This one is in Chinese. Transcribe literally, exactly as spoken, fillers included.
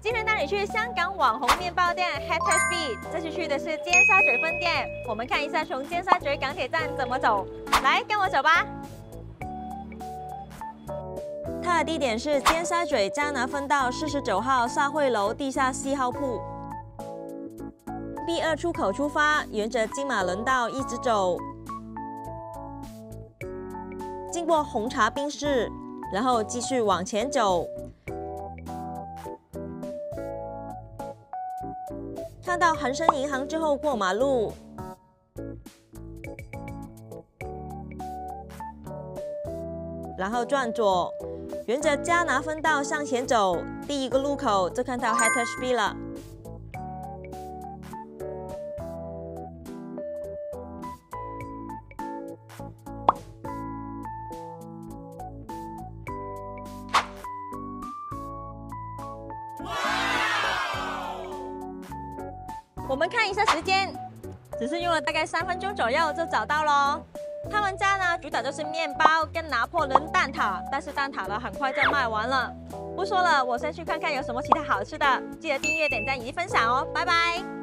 今天带你去香港网红面包店 Hashtag B， 这次去的是尖沙咀分店。我们看一下从尖沙咀港铁站怎么走，来跟我走吧。它的地点是尖沙咀渣拿分道四十九号沙汇楼地下四号铺。 B 二出口出发，沿着金马伦道一直走，经过红茶冰室，然后继续往前走，看到恒生银行之后过马路，然后转左，沿着加拿分道向前走，第一个路口就看到 Hashtag B 了。 我们看一下时间，只是用了大概三分钟左右就找到咯。他们家呢主打就是面包跟拿破仑蛋挞，但是蛋挞呢很快就卖完了。不说了，我先去看看有什么其他好吃的，记得订阅、点赞以及分享哦，拜拜。